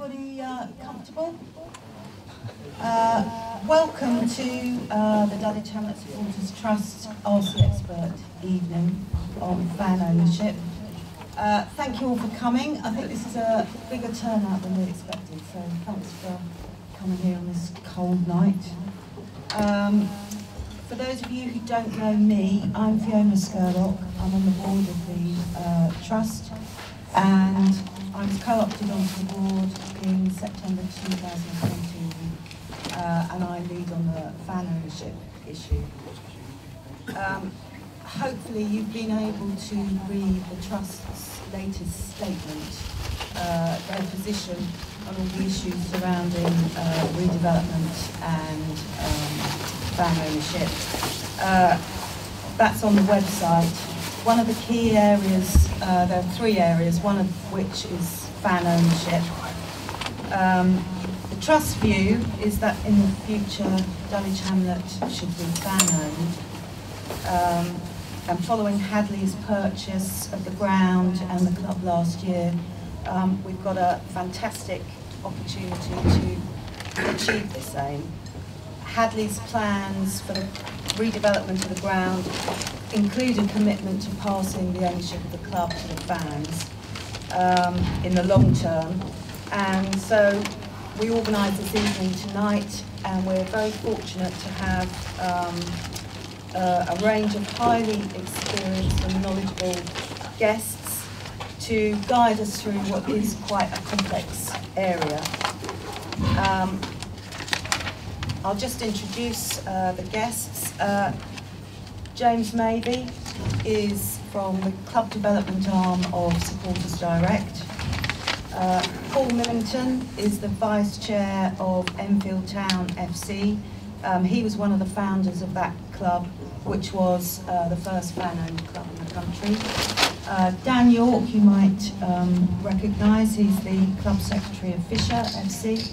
Everybody comfortable? Welcome to the Dulwich Hamlet Supporters Trust RC Expert evening on fan ownership. Thank you all for coming. I think this is a bigger turnout than we expected, so thanks for coming here on this cold night. For those of you who don't know me, I'm Fiona Scurrock. I'm on the board of the Trust, and I was co-opted onto the board in September 2020, and I lead on the fan ownership issue. Hopefully you've been able to read the Trust's latest statement, their position on all the issues surrounding redevelopment and fan ownership. That's on the website. One of the key areas, there are three areas, one of which is fan ownership. The Trust's view is that in the future, Dulwich Hamlet should be fan owned. And following Hadley's purchase of the ground and the club last year, we've got a fantastic opportunity to achieve this aim. Hadley's plans for the redevelopment of the ground include a commitment to passing the ownership of the club to the fans in the long term. And so we organised this evening tonight, and we're very fortunate to have a range of highly experienced and knowledgeable guests to guide us through what is quite a complex area. I'll just introduce the guests. James Mathie is from the club development arm of Supporters Direct. Paul Millington is the vice chair of Enfield Town FC. He was one of the founders of that club, which was the first fan-owned club in the country. Dan York, you might recognise, he's the club secretary of Fisher FC.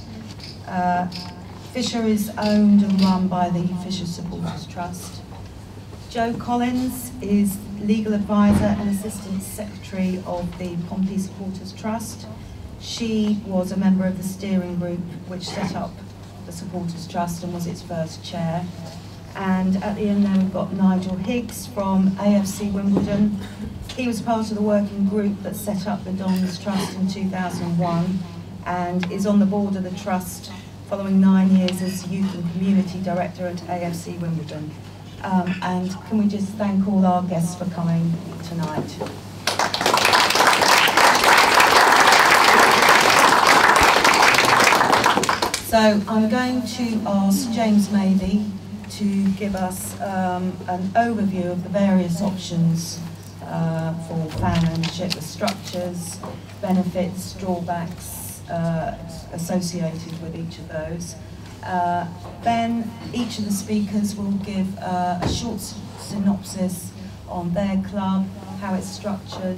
Fisher is owned and run by the Fisher Supporters Trust. Jo Collins is legal advisor and assistant secretary of the Pompey Supporters Trust. She was a member of the steering group which set up the Supporters Trust and was its first chair. And at the end there we've got Nigel Higgs from AFC Wimbledon. He was part of the working group that set up the Dons Trust in 2001 and is on the board of the Trust following 9 years as Youth and Community Director at AFC Wimbledon. And can we just thank all our guests for coming tonight. So I'm going to ask James Mathie to give us an overview of the various options for fan ownership, the structures, benefits, drawbacks associated with each of those. Then each of the speakers will give a short synopsis on their club, how it's structured,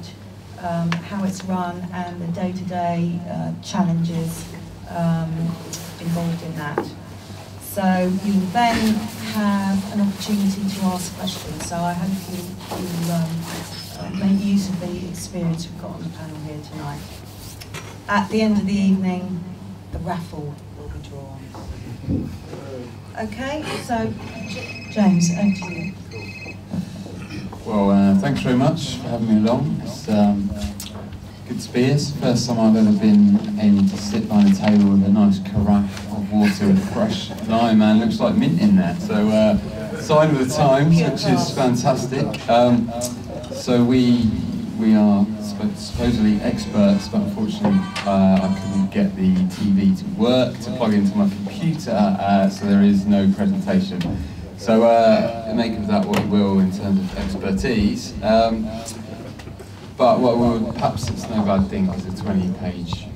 how it's run, and the day-to-day challenges involved in that. So you will then have an opportunity to ask questions. So I hope you make use of the experience we've got on the panel here tonight. At the end of the evening, the raffle will be drawn. Okay, so James, over to you. Well, thanks very much for having me along. It's good to be here. It's the first time I've ever been in to sit by a table with a nice carafe of water and fresh lime, and looks like mint in there. So, sign of the times, which is fantastic. So we are supposedly experts, but unfortunately I couldn't get the TV to work to plug into my computer, so there is no presentation. So make of that what you will in terms of expertise. But well, perhaps it's no bad thing, because a 20-page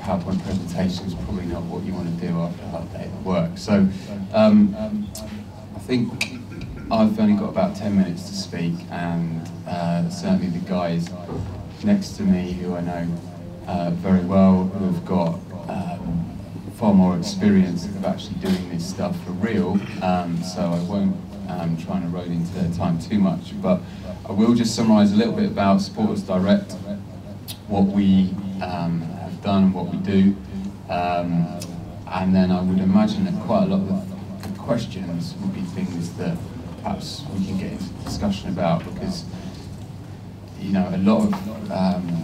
PowerPoint presentation is probably not what you want to do after a hard day at work. So I think I've only got about 10 minutes to speak, and certainly the guys next to me, who I know very well, who've got far more experience of actually doing this stuff for real, so I won't try and erode into their time too much, but I will just summarise a little bit about Supporters Direct, what we have done and what we do. And then I would imagine that quite a lot of the questions would be things that perhaps we can get into discussion about, because you know, a lot of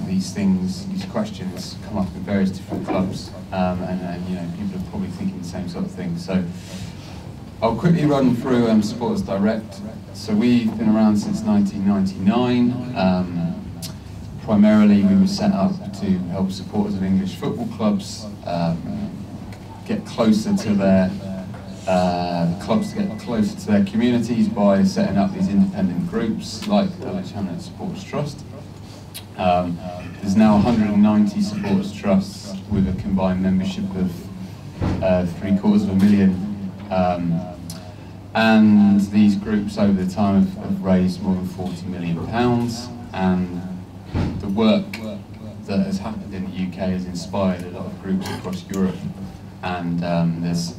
these things, these questions come up in various different clubs, and you know, people are probably thinking the same sort of thing. So I'll quickly run through Supporters Direct. So we've been around since 1999. Primarily we were set up to help supporters of English football clubs get closer to their clubs, to get closer to their communities by setting up these independent groups like the Dulwich Hamlet Supporters Trust. There's now 190 supporters trusts with a combined membership of 750,000. And these groups over the time have raised more than £40 million, and the work that has happened in the UK has inspired a lot of groups across Europe, and there's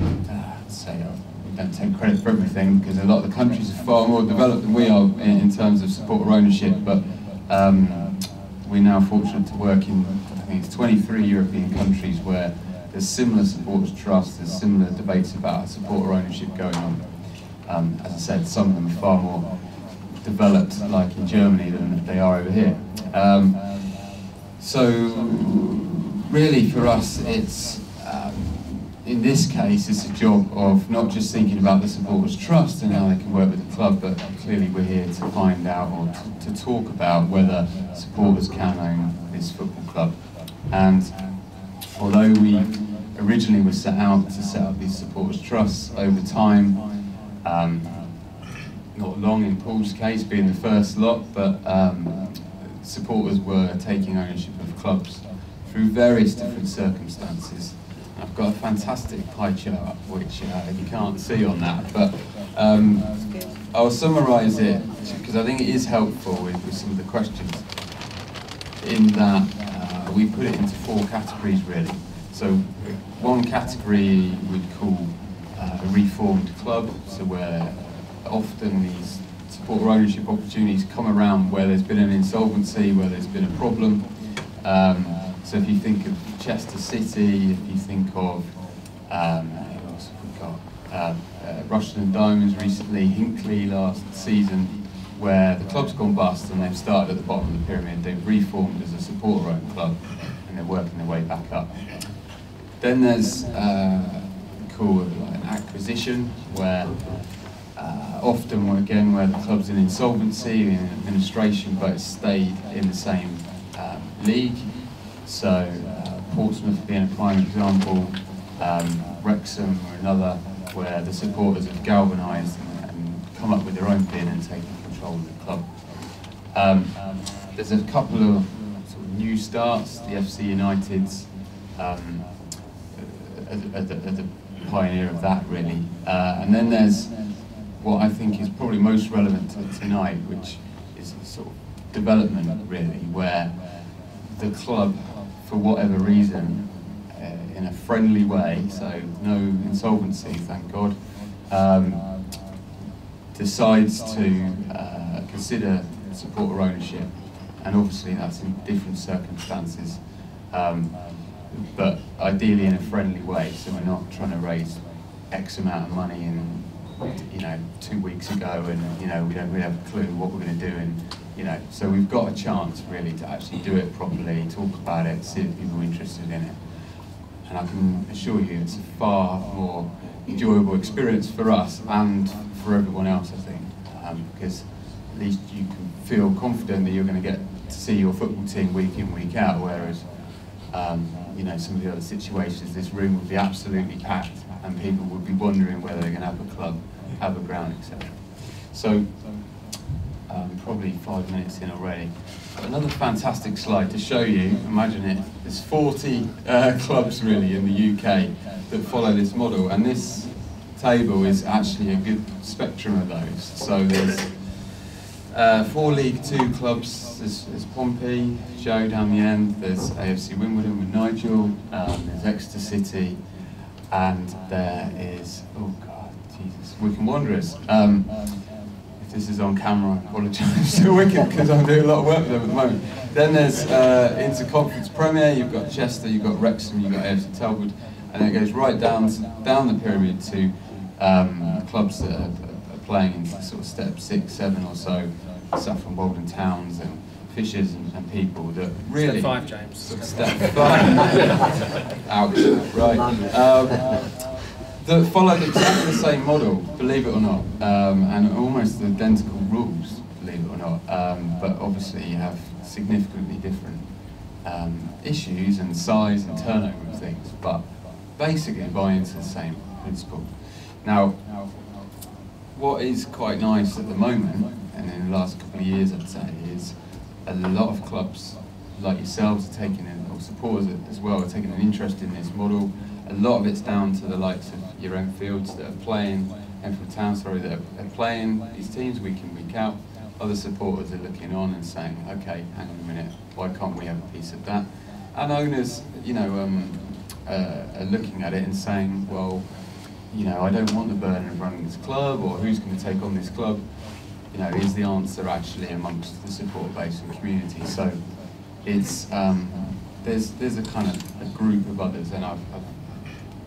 we don't take credit for everything, because a lot of the countries are far more developed than we are in terms of supporter ownership, but we're now fortunate to work in, I think it's 23 European countries where there's similar supporters trusts, there's similar debates about supporter ownership going on. As I said, some of them are far more developed, like in Germany, than they are over here. So really for us, it's in this case, it's a job of not just thinking about the supporters' trust and how they can work with the club, but clearly we're here to find out, or to talk about, whether supporters can own this football club. And although we originally were set out to set up these supporters' trusts, over time, not long in Paul's case, being the first lot, but supporters were taking ownership of clubs through various different circumstances. I've got a fantastic pie chart, which you can't see on that, but I'll summarise it, because I think it is helpful with some of the questions, in that we put it into four categories, really. So one category we'd call a reformed club, so where often these supporter ownership opportunities come around where there's been an insolvency, where there's been a problem. So if you think of Chester City, if you think of who else have we got? Rushden and Diamonds recently, Hinckley last season, where the club's gone bust and they've started at the bottom of the pyramid, they've reformed as a supporter-owned club and they're working their way back up. Then there's called an acquisition, where often again where the club's in insolvency, in administration, but it's stayed in the same league. So Portsmouth being a prime example, Wrexham or another, where the supporters have galvanised and come up with their own bid and taken control of the club. There's a couple of, new starts, the FC Uniteds are the pioneer of that, really. And then there's what I think is probably most relevant to tonight, which is sort of development, really, where the club, for whatever reason, in a friendly way, so no insolvency, thank God, decides to consider supporter ownership, and obviously that's in different circumstances, but ideally in a friendly way, so we're not trying to raise X amount of money in, you know, 2 weeks ago, and you know, we don't really have a clue what we're going to do, and you know, so we've got a chance really to actually do it properly, talk about it, see if people are interested in it. And I can assure you it's a far more enjoyable experience for us and for everyone else, I think, because at least you can feel confident that you're going to get to see your football team week in, week out, whereas, you know, some of the other situations, this room would be absolutely packed and people would be wondering whether they're going to have a club, have a ground, etc. So, probably 5 minutes in already. Another fantastic slide to show you, imagine it, there's 40 clubs really in the UK that follow this model, and this table is actually a good spectrum of those. So there's 4 League 2 clubs, there's Pompey, Jo down the end, there's AFC Wimbledon with Nigel, there's Exeter City, and there is, oh God, Jesus, Wycombe Wanderers. this is on camera, I apologise to Wigan because I do a lot of work with them at the moment. Then there's Interconference Premier, you've got Chester, you've got Wrexham, you've got AFC Telwood, and then it goes right down the pyramid to clubs that are playing in sort of step 6, 7 or so, stuff from Walden Towns and Fishers and people that really... Step 5, James. Step 5. Ouch, right. That followed exactly the same model, believe it or not, and almost identical rules, believe it or not, but obviously you have significantly different issues and size and turnover of things, but basically buy into the same principle. Now, what is quite nice at the moment, and in the last couple of years I'd say, is a lot of clubs like yourselves are taking, or supporters as well, are taking an interest in this model. A lot of it's down to the likes of your Enfields that are playing, Enfield Town, sorry, that are playing these teams week in, week out. Other supporters are looking on and saying, okay, hang on a minute, why can't we have a piece of that? And owners, you know, are looking at it and saying, well, you know, I don't want the burden of running this club, or who's going to take on this club? You know, is the answer actually amongst the support base and community? So it's, there's a kind of a group of others, and I've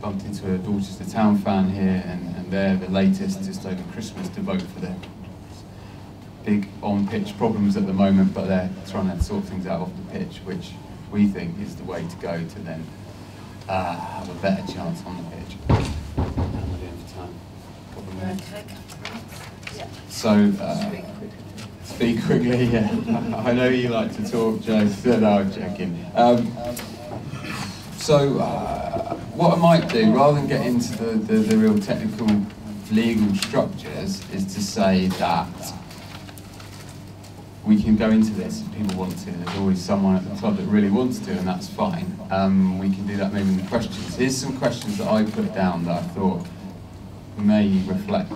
bumped into a Dorchester Town fan here, and they're the latest just over Christmas to vote for their big on-pitch problems at the moment, but they're trying to sort things out off the pitch, which we think is the way to go to then have a better chance on the pitch. How am I doing for time? Couple of minutes. Yeah. So, speak quickly, yeah. I know you like to talk, Jo. No, I'm joking. What I might do, rather than get into the real technical legal structures, is to say that we can go into this if people want to. There's always someone at the club that really wants to, and that's fine. We can do that maybe in the questions. Here's some questions that I put down that I thought may reflect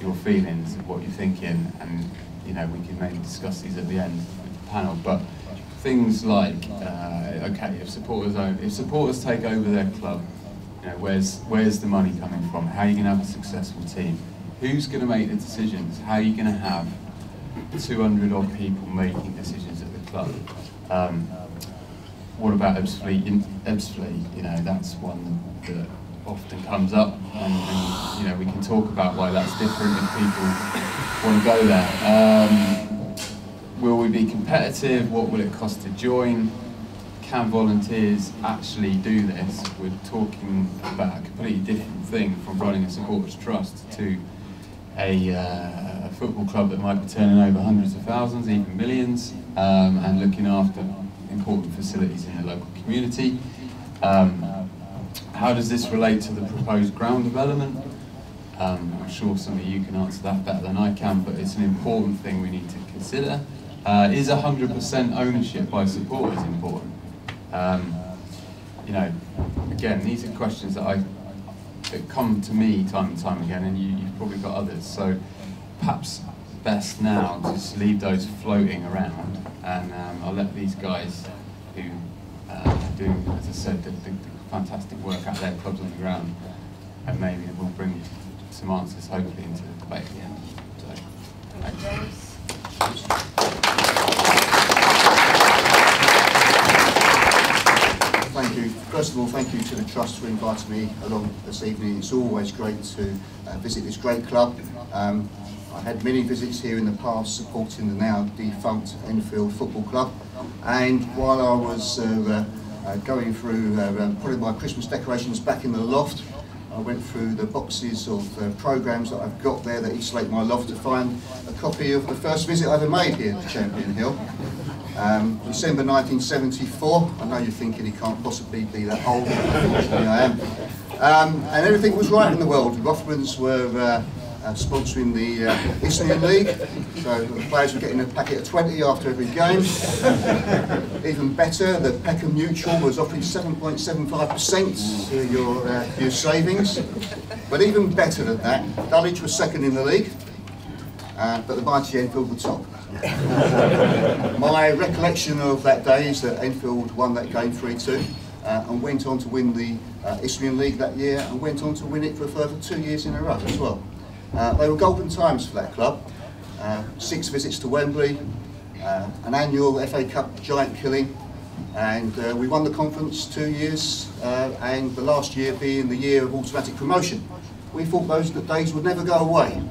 your feelings and what you're thinking, and you know, we can maybe discuss these at the end with the panel. But things like, okay, if supporters take over their club, you know, where's the money coming from? How are you going to have a successful team? Who's going to make the decisions? How are you going to have 200 odd people making decisions at the club? What about obsolete? You know, that's one that often comes up, and you know, we can talk about why that's different if people want to go there. Will we be competitive? What will it cost to join? Can volunteers actually do this? We're talking about a completely different thing from running a supporters trust to a football club that might be turning over hundreds of thousands, even millions, and looking after important facilities in the local community. How does this relate to the proposed ground development? I'm sure some of you can answer that better than I can, but it's an important thing we need to consider. Is 100% ownership by supporters important? You know, again, these are questions that come to me time and time again, and you've probably got others. So perhaps best now just leave those floating around, and I'll let these guys who do, as I said, the fantastic work out there, clubs on the ground, and maybe we'll bring you some answers hopefully into the debate at the end. So, thank you, James. Thank you. First of all, thank you to the Trust for inviting me along this evening. It's always great to visit this great club. I had many visits here in the past supporting the now defunct Enfield Football Club, and while I was going through putting my Christmas decorations back in the loft, I went through the boxes of programmes that I've got there that insulate my loft to find a copy of the first visit I ever made here to Champion Hill. December 1974. I know you're thinking he can't possibly be that old, but unfortunately I am. And everything was right in the world. Rothmans were sponsoring the Isthmian League, so the players were getting a packet of 20 after every game. Even better, the Peckham Mutual was offering 7.75% to your savings. But even better than that, Dulwich was second in the league, but the mighty Enfield were top. My recollection of that day is that Enfield won that game 3-2. And went on to win the Isthmian League that year, and went on to win it for a further 2 years in a row as well. They were golden times for that club. 6 visits to Wembley, an annual FA Cup giant killing, and we won the conference 2 years, and the last year being the year of automatic promotion. We thought those days would never go away,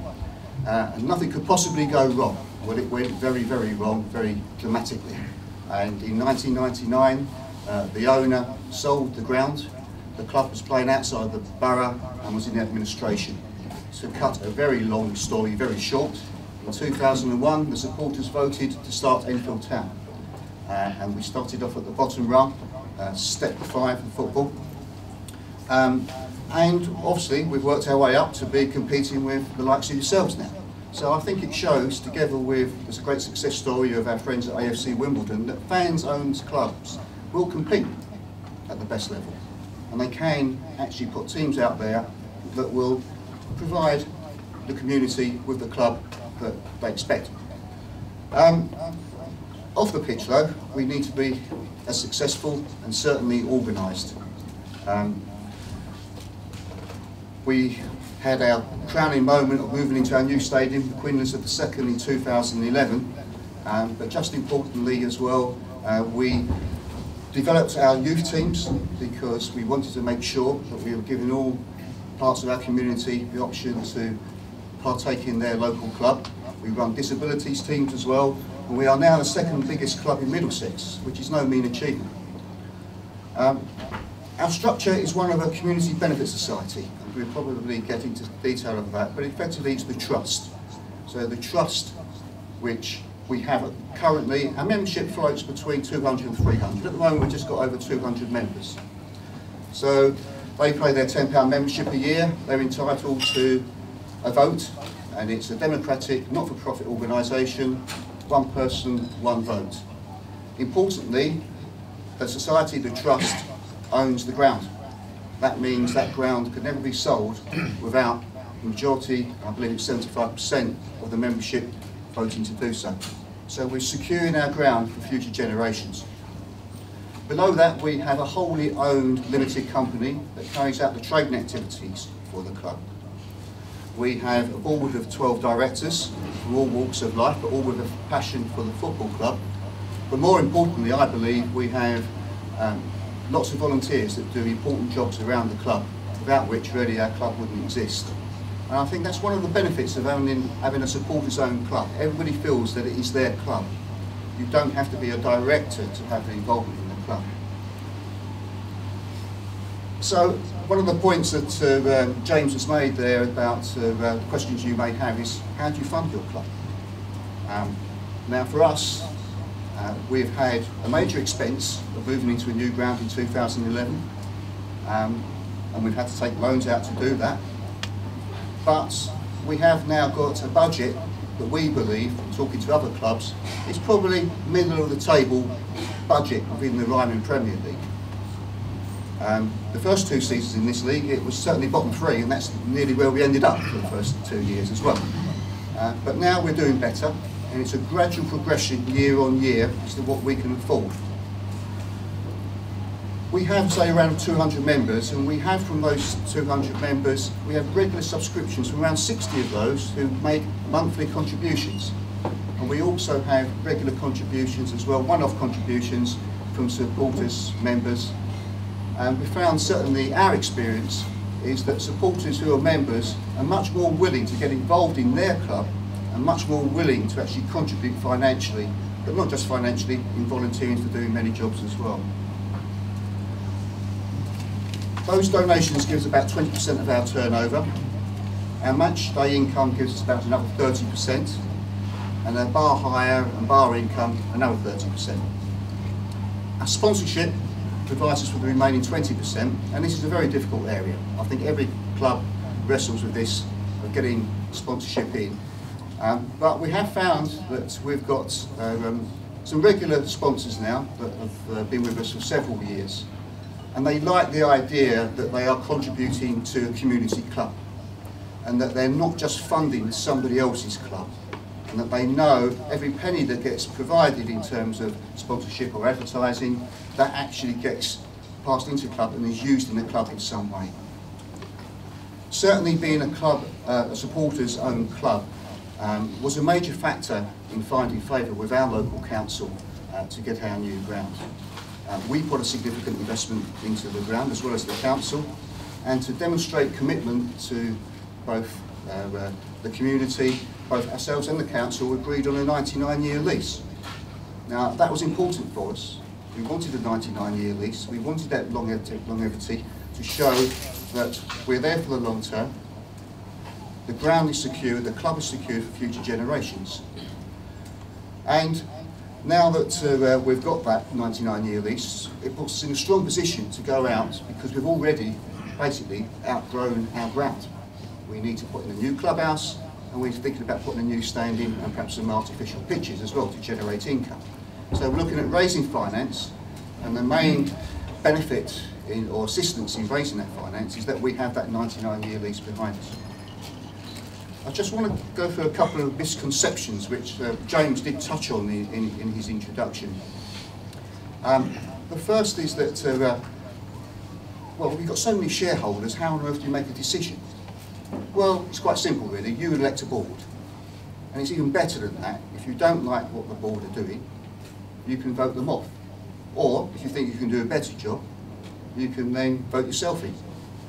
and nothing could possibly go wrong. Well, it went very, very wrong, very dramatically. And in 1999, the owner sold the ground. The club was playing outside the borough and was in the administration. To cut a very long story very short, in 2001, the supporters voted to start Enfield Town. And we started off at the bottom rung, step 5 in football. And obviously, we've worked our way up to be competing with the likes of yourselves now. So I think it shows, together with this great success story of our friends at AFC Wimbledon, that fans-owned clubs will compete at the best level. And they can actually put teams out there that will provide the community with the club that they expect. Off the pitch though, we need to be as successful and certainly organised. We had our crowning moment of moving into our new stadium, Queen Elizabeth II, in 2011. But just importantly as well, we developed our youth teams because we wanted to make sure that we were giving all parts of our community the option to partake in their local club. We run disabilities teams as well, and we are now the 2nd biggest club in Middlesex, which is no mean achievement. Our structure is one of a community benefit society, and we'll probably get into detail of that, but effectively it's the trust. So the trust which we have currently, our membership floats between 200 and 300. At the moment we've just got over 200 members. So they pay their £10 membership a year, they're entitled to a vote, and it's a democratic, not-for-profit organisation, one person, one vote. Importantly, the society, the trust, owns the ground. That means that ground could never be sold without the majority, I believe it's 75% of the membership voting to do so. So we're securing our ground for future generations. Below that, we have a wholly owned limited company that carries out the trading activities for the club. We have a board of 12 directors from all walks of life, but all with a passion for the football club. But more importantly, I believe we have lots of volunteers that do important jobs around the club, without which really our club wouldn't exist. And I think that's one of the benefits of having a supporters-owned club. Everybody feels that it is their club. You don't have to be a director to have an involvement in the club. So one of the points that James has made there about questions you may have is, how do you fund your club? Now for us, we've had a major expense of moving into a new ground in 2011, and we've had to take loans out to do that. But we have now got a budget that we believe, from talking to other clubs, is probably middle of the table budget within the Ryman Premier League. The first 2 seasons in this league, it was certainly bottom 3, and that's nearly where we ended up for the first 2 years as well. But now we're doing better, and it's a gradual progression year on year as to what we can afford. We have, say, around 200 members, and we have, from those 200 members, we have regular subscriptions from around 60 of those who make monthly contributions. And we also have regular contributions as well, one-off contributions from supporters, members. And we found, certainly our experience is that supporters who are members are much more willing to get involved in their club and much more willing to actually contribute financially, but not just financially, in volunteering to doing many jobs as well. Those donations give us about 20% of our turnover. Our match day income gives us about another 30%, and our bar hire and bar income another 30%. Our sponsorship provides us with the remaining 20%, and this is a very difficult area. I think every club wrestles with this, of getting sponsorship in. But we have found that we've got some regular sponsors now that have been with us for several years, and they like the idea that they are contributing to a community club, and that they're not just funding somebody else's club, and that they know every penny that gets provided in terms of sponsorship or advertising, that actually gets passed into the club and is used in the club in some way. Certainly being a club, a supporters' own club, was a major factor in finding favour with our local council to get our new ground. We put a significant investment into the ground as well as the council, and to demonstrate commitment to both the community, both ourselves and the council agreed on a 99-year lease. Now that was important for us. We wanted a 99-year lease, we wanted that longevity to show that we're there for the long term, the ground is secure, the club is secure for future generations. And now that we've got that 99-year lease, it puts us in a strong position to go out, because we've already basically outgrown our ground. We need to put in a new clubhouse, and we're thinking about putting a new stand in and perhaps some artificial pitches as well to generate income. So we're looking at raising finance, and the main benefit in, or assistance in raising that finance is that we have that 99-year lease behind us. I just want to go through a couple of misconceptions which James did touch on in his introduction. The first is that, well, we've got so many shareholders, how on earth do you make a decision? Well, it's quite simple really, you elect a board. And it's even better than that, if you don't like what the board are doing, you can vote them off. Or, if you think you can do a better job, you can then vote yourself in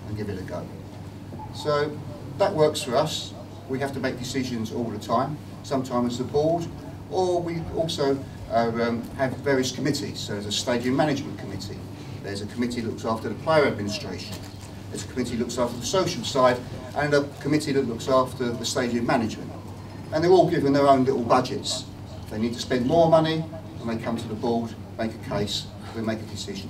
and give it a go. So, that works for us. We have to make decisions all the time, sometimes the board, or we also have various committees. So there's a stadium management committee, there's a committee that looks after the player administration, there's a committee that looks after the social side, and a committee that looks after the stadium management. And they're all given their own little budgets. If they need to spend more money, and they come to the board, make a case, we make a decision.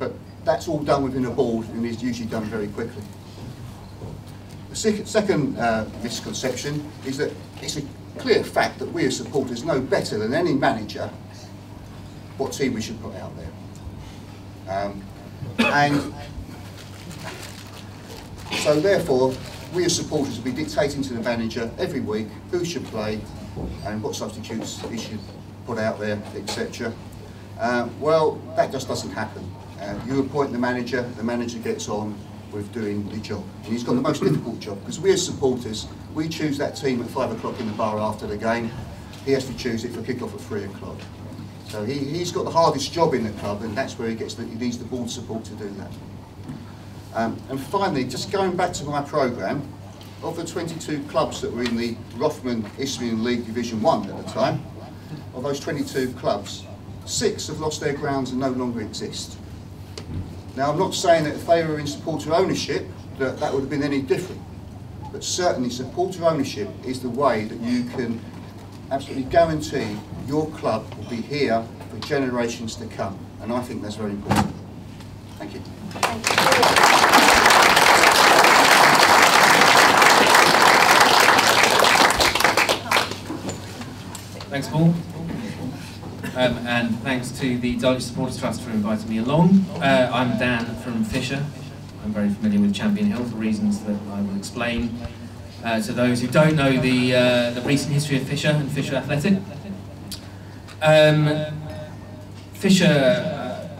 But that's all done within a board and is usually done very quickly. The second misconception is that it's a clear fact that we as supporters know better than any manager what team we should put out there. And so therefore, we as supporters will be dictating to the manager every week who should play and what substitutes he should put out there, etc. Well, that just doesn't happen. You appoint the manager gets on with doing the job. And he's got the most difficult job, because we as supporters, we choose that team at 5 o'clock in the bar after the game. He has to choose it for kick-off at 3 o'clock. So he's got the hardest job in the club, and that's where he needs the board support to do that. And finally, just going back to my programme, of the 22 clubs that were in the Isthmian League Division 1 at the time, of those 22 clubs, 6 have lost their grounds and no longer exist. Now, I'm not saying that if they were in supporter ownership that that would have been any different, but certainly supporter ownership is the way that you can absolutely guarantee your club will be here for generations to come, and I think that's very important. Thank you. Thanks, Paul. And thanks to the Dulwich Supporters Trust for inviting me along. I'm Dan from Fisher. I'm very familiar with Champion Hill for reasons that I will explain. To those who don't know the recent history of Fisher and Fisher Athletic. Fisher,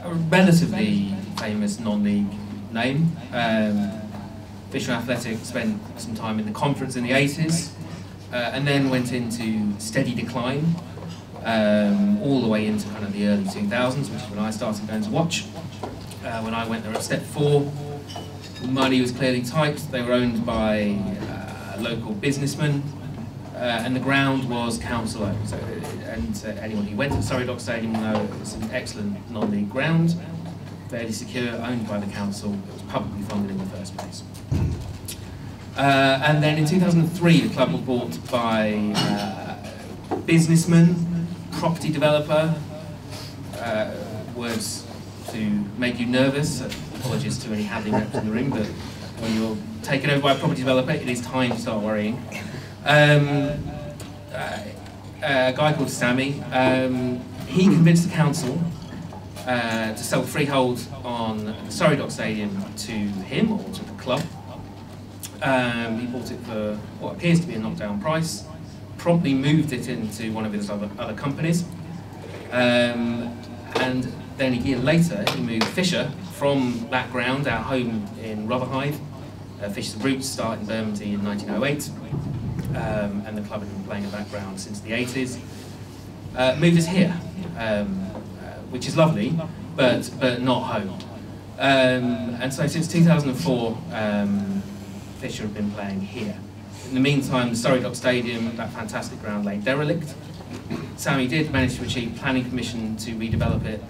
a relatively famous non-league name. Fisher Athletic spent some time in the conference in the 80s and then went into steady decline. All the way into kind of the early 2000s, which is when I started going to watch. When I went there at step 4, money was clearly tight. They were owned by local businessmen, and the ground was council owned. So, and anyone who went to Surrey Docks Stadium will know it's an excellent non-league ground, fairly secure, owned by the council. It was publicly funded in the first place. And then in 2003, the club was bought by businessmen. Property developer, words to make you nervous. Apologies to any Hadley reps in the room, but when you're taken over by a property developer, it is time to start worrying. A guy called Sammy, he convinced the council to sell freehold on the Surrey Docks Stadium to him or to the club. He bought it for what appears to be a knockdown price. Promptly moved it into one of his other companies, and then a year later he moved Fisher from that ground, our home in Rotherhithe. Fisher's roots start in Bermondsey in 1908, and the club had been playing in the background since the 80s. Moved us here, which is lovely, but not home. And so since 2004, Fisher have been playing here. In the meantime, the Surrey Docks Stadium, that fantastic ground, lay derelict. Sammy did manage to achieve planning permission to redevelop it,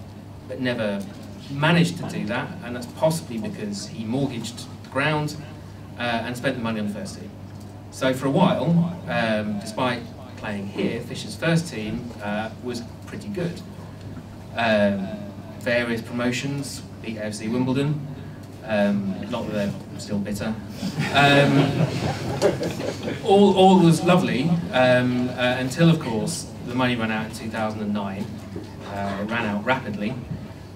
but never managed to do that, and that's possibly because he mortgaged the ground and spent the money on the first team. So for a while, despite playing here, Fisher's first team was pretty good. Various promotions, beat AFC Wimbledon, not that they're still bitter. All was lovely until, of course, the money ran out in 2009. It ran out rapidly,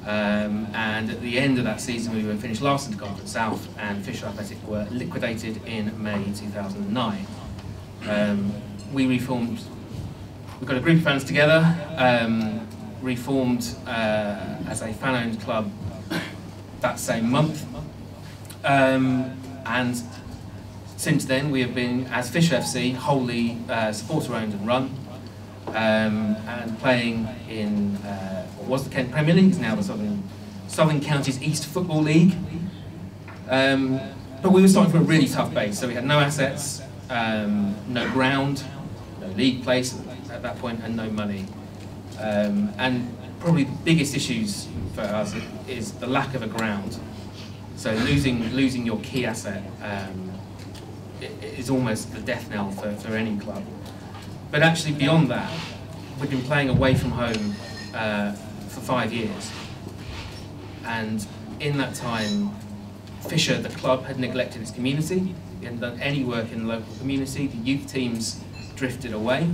and at the end of that season we were finished last in the Conference South, and Fisher Athletic were liquidated in May 2009. We reformed, we got a group of fans together, reformed as a fan-owned club that same month, and since then we have been, as Fisher FC, wholly supporter-owned and run, and playing in what was the Kent Premier League, is now the Southern Counties East Football League. But we were starting from a really tough base, so we had no assets, no ground, no league place at that point, and no money. And probably the biggest issues for us is the lack of a ground. So losing your key asset is almost the death knell for any club. But actually beyond that, we've been playing away from home for 5 years. And in that time, Fisher, the club, had neglected its community. It hadn't done any work in the local community. The youth teams drifted away.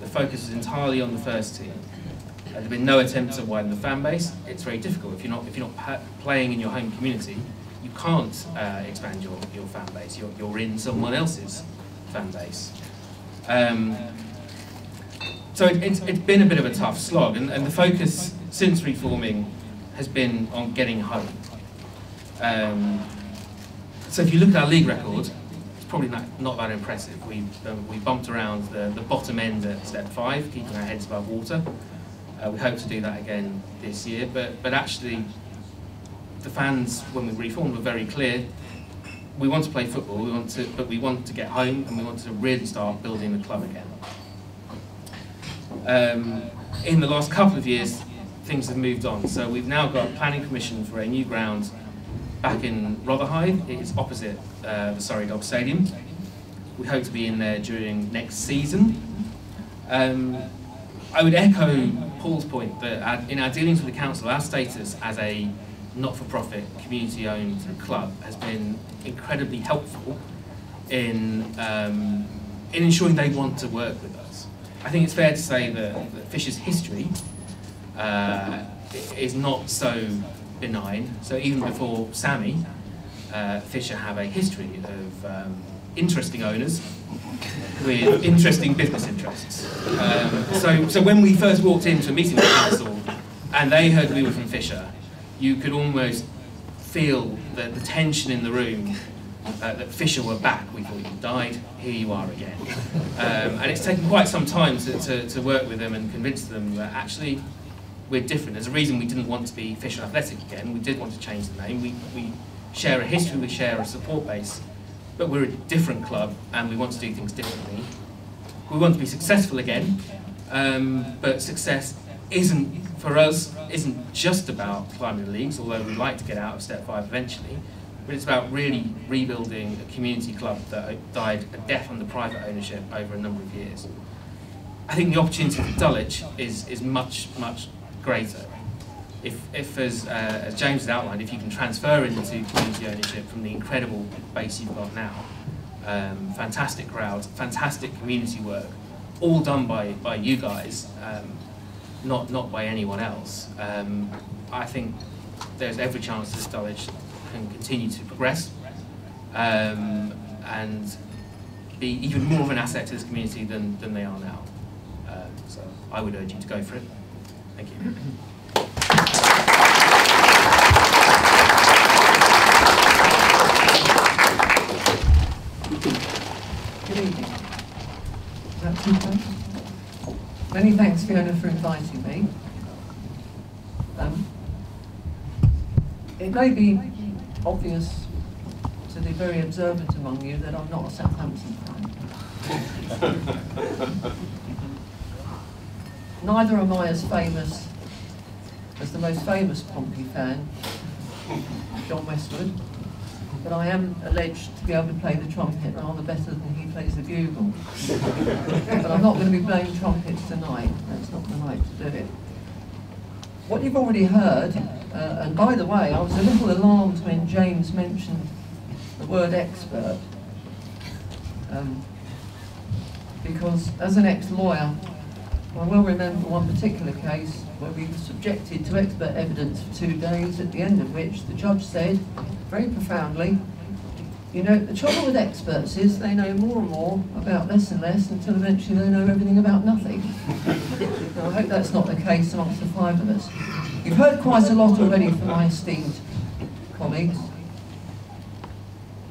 The focus was entirely on the first team. There'd been no attempt to widen the fan base. It's very difficult if you're not playing in your home community. You can't expand your fan base. You're in someone else's fan base. So it's been a bit of a tough slog, and the focus since reforming has been on getting home. So if you look at our league record, it's probably not that impressive. We bumped around the bottom end at step 5, keeping our heads above water. We hope to do that again this year, but actually the fans, when we reformed, were very clear. We want to play football, but we want to get home, and we want to really start building the club again. In the last couple of years, things have moved on. So we've now got planning permission for a new ground back in Rotherhithe. It is opposite the Surrey Docks Stadium. We hope to be in there during next season. I would echo Paul's point that in our dealings with the council, our status as a not-for-profit, community-owned club has been incredibly helpful in ensuring they want to work with us. I think it's fair to say that Fisher's history is not so benign. So even before Sammy, Fisher have a history of interesting owners with interesting business interests. So when we first walked into a meeting with the council and they heard we were from Fisher, you could almost feel the tension in the room, that Fisher were back. We thought you died, here you are again. And it's taken quite some time to work with them and convince them that actually we're different. There's a reason we didn't want to be Fisher Athletic again. We did want to change the name. We share a history, we share a support base, but we're a different club and we want to do things differently. We want to be successful again, but success isn't, for us, isn't just about climbing the leagues, although we'd like to get out of step 5 eventually, but it's about really rebuilding a community club that died a death under private ownership over a number of years. I think the opportunity for Dulwich is much, much greater. If as James has outlined, if you can transfer into community ownership from the incredible base you've got now, fantastic crowds, fantastic community work, all done by you guys, not by anyone else. I think there's every chance this Dulwich can continue to progress and be even more of an asset to this community than they are now. So I would urge you to go for it. Thank you. Good evening. thanks, Fiona, for inviting me. It may be obvious to the very observant among you that I'm not a Southampton fan. Neither am I as famous as the most famous Pompey fan, John Westwood, but I am alleged to be able to play the trumpet rather better than he plays the bugle. But I'm not going to be playing trumpets tonight. That's not the night to do it. What you've already heard, and by the way, I was a little alarmed when James mentioned the word expert, because as an ex-lawyer, I will remember one particular case where we were subjected to expert evidence for 2 days, at the end of which the judge said, very profoundly, you know, the trouble with experts is they know more and more about less and less until eventually they know everything about nothing. Now, I hope that's not the case amongst the five of us. You've heard quite a lot already from my esteemed colleagues.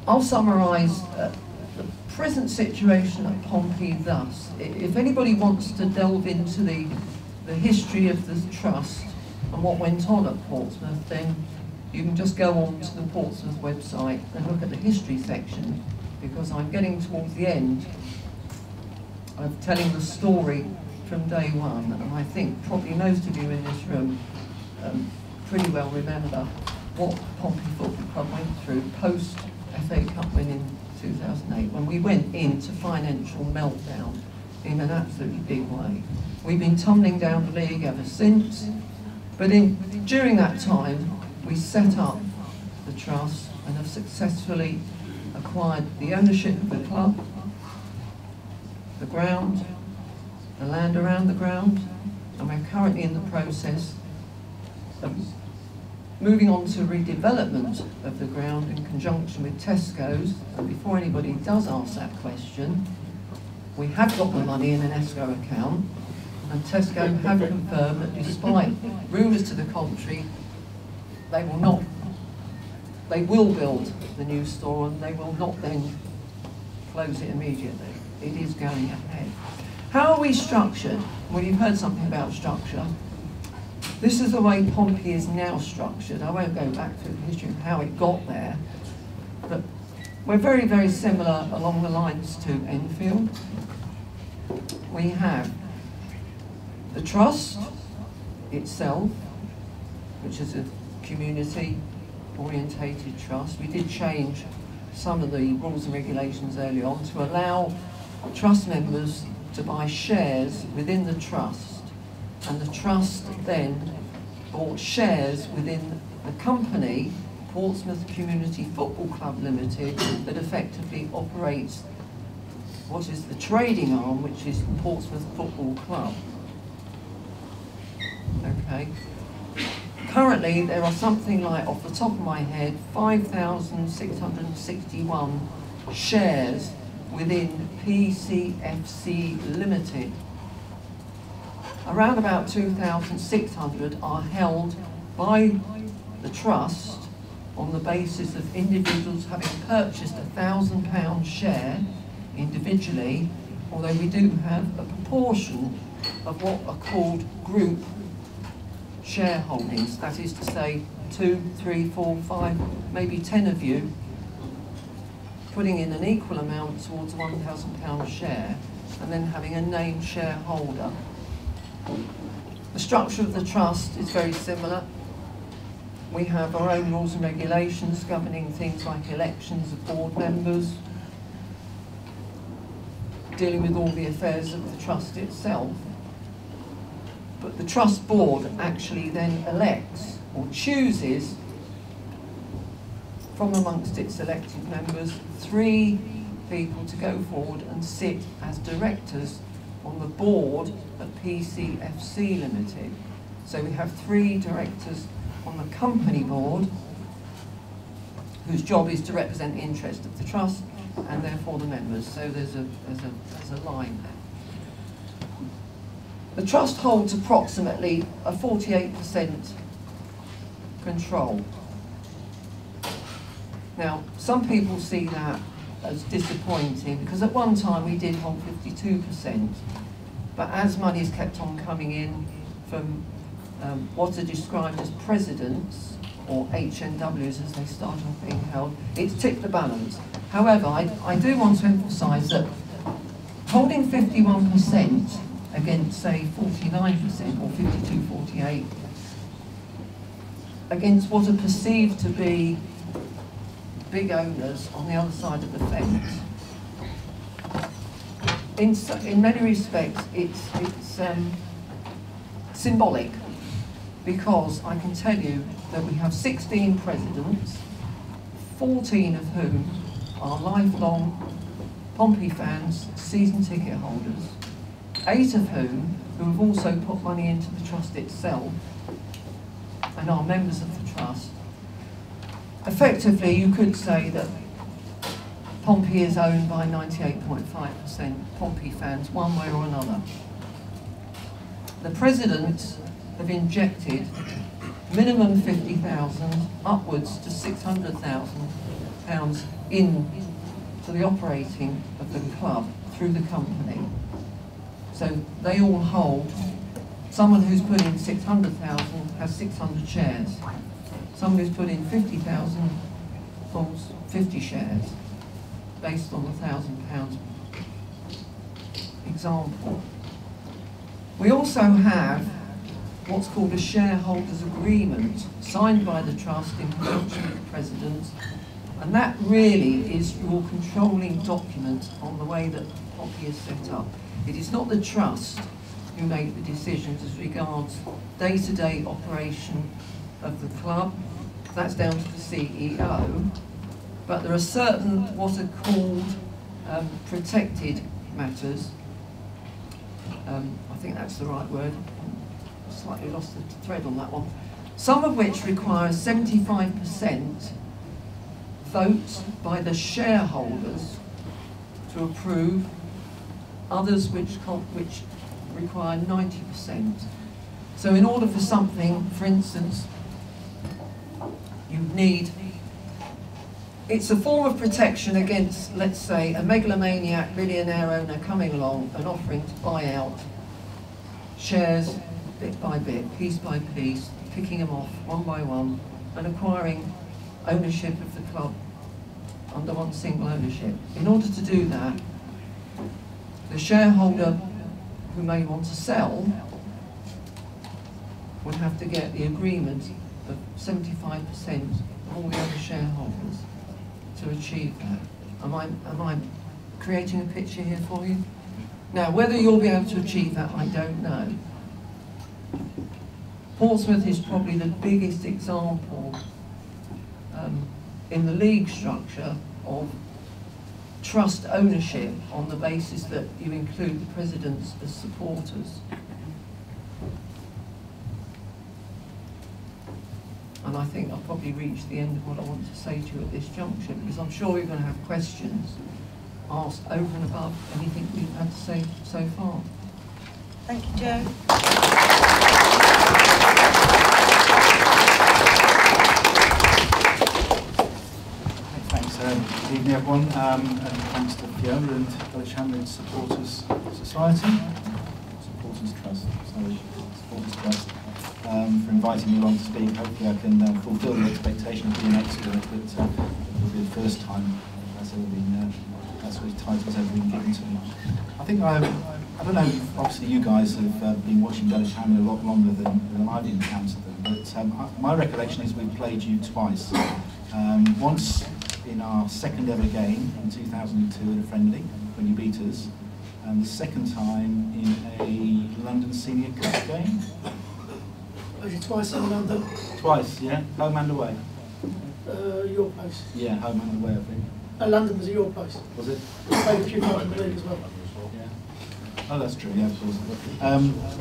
I'll summarise the present situation at Pompey thus. If anybody wants to delve into the history of the Trust and what went on at Portsmouth, then you can just go on to the Portsmouth website and look at the history section, because I'm getting towards the end of telling the story from day one, and I think probably most of you in this room pretty well remember what Pompey Football Club went through post FA Cup win in 2008, when we went into financial meltdown in an absolutely big way. We've been tumbling down the league ever since, but during that time we set up the Trust and have successfully acquired the ownership of the club, the ground, the land around the ground, and we're currently in the process of moving on to redevelopment of the ground in conjunction with Tesco's. And before anybody does ask that question, we have got the money in an escrow account, and Tesco have confirmed that despite rumours to the contrary, they will not, they will build the new store and they will not then close it immediately. It is going ahead. How are we structured? Well, you've heard something about structure. This is the way Pompey is now structured. I won't go back to the history of how it got there, but we're very, very similar along the lines to Enfield. We have the Trust itself, which is a community-orientated trust. We did change some of the rules and regulations early on to allow trust members to buy shares within the trust, and the trust then bought shares within the company, Portsmouth Community Football Club Limited, that effectively operates what is the trading arm, which is the Portsmouth Football Club. Okay. Currently, there are something like, off the top of my head, 5,661 shares within PCFC Limited. Around about 2,600 are held by the Trust on the basis of individuals having purchased a £1,000 share individually, although we do have a proportion of what are called group shareholdings, that is to say 2, 3, 4, 5, maybe 10 of you putting in an equal amount towards a £1,000 share and then having a named shareholder. The structure of the trust is very similar. We have our own rules and regulations governing things like elections of board members, dealing with all the affairs of the trust itself. But the trust board actually then elects or chooses from amongst its elected members 3 people to go forward and sit as directors on the board at PCFC Limited. So we have 3 directors on the company board whose job is to represent the interest of the trust and therefore the members. So there's a line there. The Trust holds approximately a 48% control. Now, some people see that as disappointing, because at one time we did hold 52%. But as money's kept on coming in from what are described as presidents, or HNWs as they start off being held, it's tipped the balance. However, I do want to emphasise that holding 51% against, say, 49% or 52-48, against what are perceived to be big owners on the other side of the fence, in many respects, it's symbolic, because I can tell you that we have 16 presidents, 14 of whom are lifelong Pompey fans, season ticket holders, 8 of whom have also put money into the trust itself and are members of the trust. Effectively, you could say that Pompey is owned by 98.5% Pompey fans, one way or another. The presidents have injected minimum £50,000, upwards to £600,000 into the operating of the club through the company. So they all hold. Someone who's put in £600,000 has 600 shares. Someone who's put in £50,000 holds 50 shares, based on the £1,000 example. We also have what's called a shareholders agreement, signed by the trust in conjunction with the president, and that really is your controlling document on the way that Pompey is set up. It is not the trust who make the decisions as regards day-to-day operation of the club. That's down to the CEO. But there are certain what are called protected matters. I think that's the right word. Slightly lost the thread on that one. Some of which require 75% vote by the shareholders to approve. Others which require 90%. So in order for something, for instance, you need. It's a form of protection against, let's say, a megalomaniac billionaire owner coming along and offering to buy out shares bit by bit, piece by piece, picking them off one by one and acquiring ownership of the club under one single ownership. In order to do that, the shareholder who may want to sell would have to get the agreement of 75% of all the other shareholders to achieve that. Am I creating a picture here for you? Now, whether you'll be able to achieve that, I don't know. Portsmouth is probably the biggest example in the league structure of trust ownership on the basis that you include the presidents as supporters. And I think I've probably reached the end of what I want to say to you at this juncture, because I'm sure you're going to have questions asked over and above anything we've had to say so far. Thank you, Jo. Thanks. Good evening, everyone, and thanks to Fiona and Dulwich Hamlet Supporters Society, Supporters Trust, sorry, Supporters Trust. For inviting me along to speak. Hopefully I can fulfil the expectation of being excellent, but it will be the first time that's ever been, that sort of title's ever been given to me. I think I don't know, obviously you guys have been watching Dulwich Hamlet a lot longer than I've encountered them, but my recollection is we've played you twice. Once in our second ever game in 2002 in a friendly, when you beat us, and the second time in a London Senior Cup game. Was it twice in London? Twice, yeah. Home and away. Your place. Yeah, home and away, I think. London was at your place. Was it? We played a few times in the league as well. Yeah. Oh, that's true. Yeah, of course.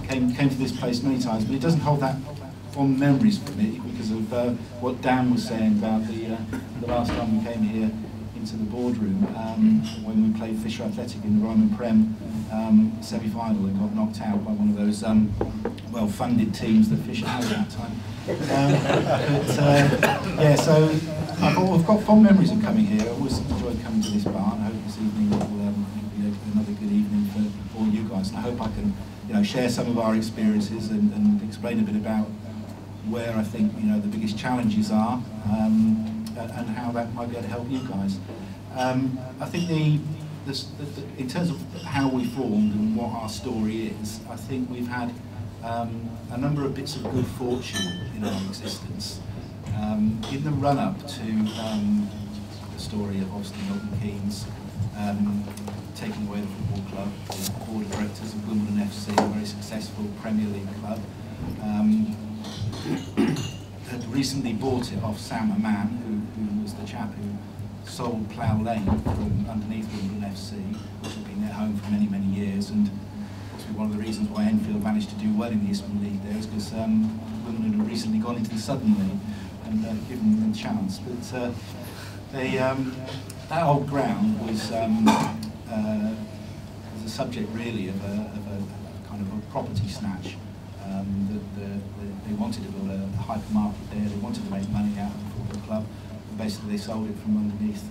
Came to this place many times, but it doesn't hold that fond memories for me because of what Dan was saying about the last time we came here into the boardroom when we played Fisher Athletic in the Ryman Prem semi-final and got knocked out by one of those well-funded teams that Fisher had at that time. Yeah, so I've got fond memories of coming here. I always enjoyed coming to this bar, and I hope this evening will be another good evening for all you guys. And I hope I can, share some of our experiences and explain a bit about where I think the biggest challenges are, and how that might be able to help you guys. I think the in terms of how we formed and what our story is, I think we've had a number of bits of good fortune in our existence. In the run-up to the story of obviously Milton Keynes taking away the football club, the board of directors of Wimbledon FC, a very successful Premier League club, had recently bought it off Sam, a man who was the chap who sold Plough Lane from underneath Wimbledon FC, which had been their home for many, many years. And one of the reasons why Enfield managed to do well in the Isthmian League there is because Wimbledon had recently gone into the Southern League and given them a chance. But that old ground was a subject really of a kind of a property snatch. They wanted to build a hypermarket there. They wanted to make money out of the football club. And basically, they sold it from underneath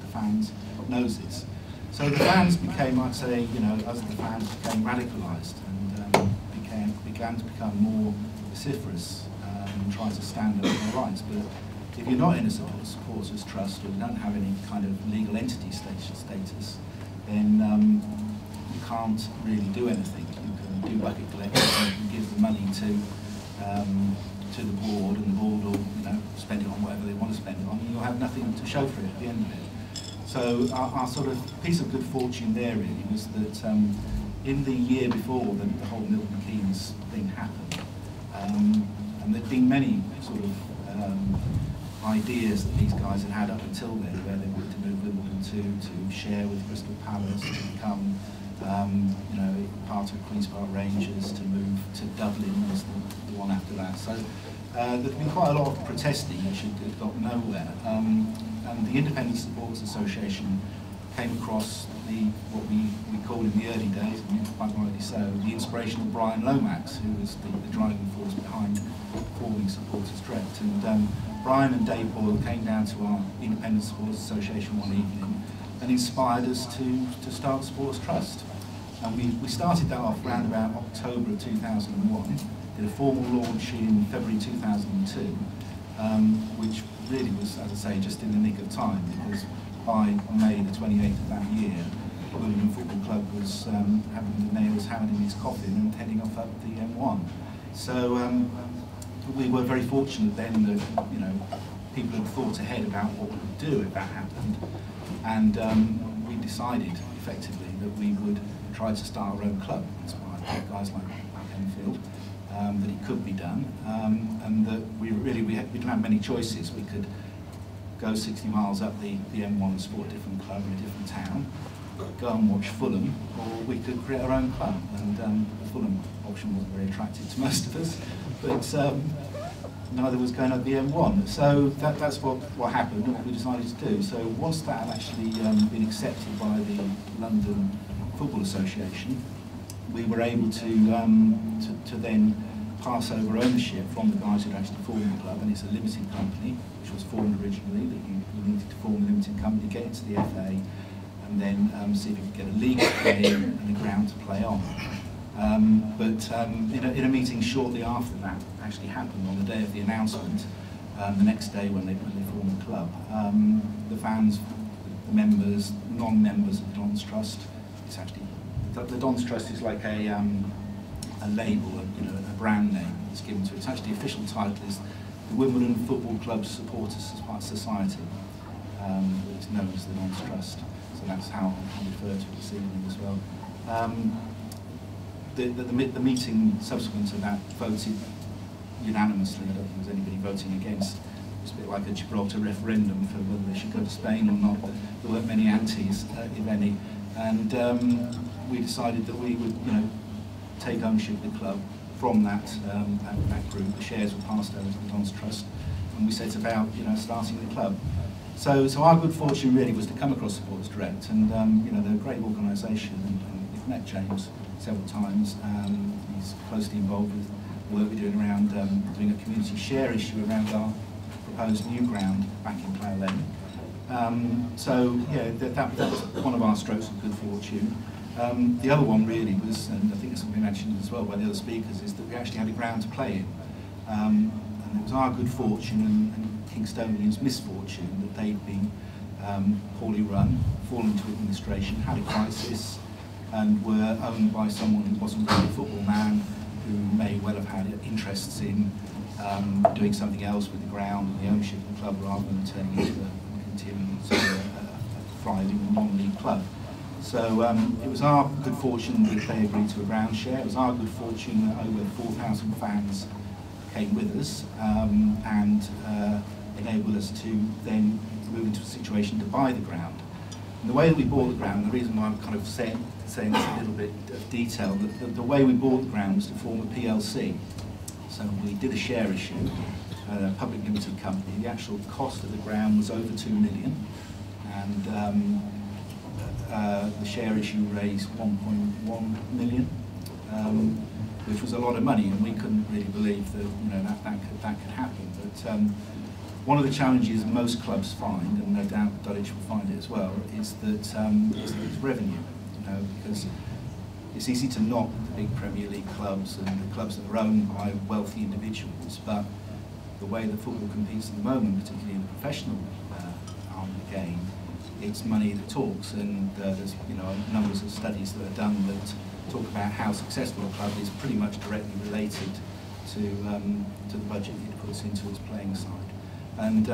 the fans' noses. So the fans became, I'd say, as the fans became radicalised and began to become more vociferous and try to stand up for their rights. But if you're not in a supporters trust or you don't have any kind of legal entity status, then you can't really do anything. You can do bucket collection, you can give the money to the board, and the board will spend it on whatever they want to spend it on, and you'll have nothing to show for it at the end of it. So our sort of piece of good fortune there really was that in the year before the whole Milton Keynes thing happened, and there'd been many sort of ideas that these guys had had up until then, where they wanted to move Wimbledon to share with Crystal Palace, to become part of Queen's Park Rangers, to move to Dublin was the one after that. So there'd been quite a lot of protesting which had got nowhere. And the Independent Supporters Association came across what we called in the early days, and quite rightly so, the inspiration of Brian Lomax, who was the driving force behind forming Supporters Direct. And Brian and Dave Boyle came down to our Independent Supporters Association one evening and inspired us to start Supporters Trust. And we started that off around about October of 2001, did a formal launch in February 2002, which really was, as I say, just in the nick of time, because by May the 28th of that year, the Wimbledon Football Club was having the nails hammered in its coffin and heading off up the M1. So we were very fortunate then that people had thought ahead about what we would do if that happened, and we decided effectively that we would try to start our own club, inspired by guys like Enfield. That it could be done, and that we didn't have many choices. We could go 60 miles up the M1 and support a different club in a different town, go and watch Fulham, or we could create our own club. And the Fulham option wasn't very attractive to most of us, but neither was going up the M1. So that's what happened and what we decided to do. So once that had actually been accepted by the London Football Association, we were able to then pass over ownership from the guys who had actually formed the club, and it's a limited company, which was formed originally, that you needed to form a limited company, get into the FA, and then see if you could get a league to play in and a ground to play on. In a meeting shortly after that actually happened, on the day of the announcement, the next day when they formed the club, the fans, the members, non-members of the Dons Trust, it's actually the Dons Trust is like a label, a brand name that's given to it. It's actually the official title is the Wimbledon Football Club Supporters Society, it's known as the Dons Trust. So that's how I refer to it this evening as well. The meeting subsequent to that voted unanimously. I don't think there was anybody voting against. It's a bit like a Gibraltar referendum for whether they should go to Spain or not. There weren't many antis, if any, and. We decided that we would, take ownership of the club from that group. The shares were passed over to the Dons Trust, and we set about, starting the club. So our good fortune really was to come across Supporters Direct, and they're a great organisation. And we've met James several times. He's closely involved with the work we're doing around doing a community share issue around our proposed new ground back in Plough Lane. So yeah, that was one of our strokes of good fortune. The other one really was, and I think it's been mentioned as well by the other speakers, is that we actually had a ground to play in. And it was our good fortune and Kingstonians' misfortune that they'd been poorly run, fallen into administration, had a crisis, and were owned by someone who wasn't really a football man, who may well have had interests in doing something else with the ground and the ownership of the club rather than turning it into a continuing, sort of a thriving non-league club. So it was our good fortune that they agreed to a ground share. It was our good fortune that over 4,000 fans came with us and enabled us to then move into a situation to buy the ground. And the way that we bought the ground, the reason why I'm kind of saying this in a little bit of detail, that the way we bought the ground was to form a PLC. So we did a share issue, a public limited company. The actual cost of the ground was over £2 million, and the share issue raised £1.1 million, which was a lot of money, and we couldn't really believe that that could happen. But one of the challenges most clubs find, and no doubt Dulwich will find it as well, is that it's revenue. Because it's easy to knock the big Premier League clubs and the clubs that are owned by wealthy individuals, but the way that football competes at the moment, particularly in the professional arm of the game, it's money that talks. And there's numbers of studies that are done that talk about how successful a club is pretty much directly related to the budget it puts into its playing side. And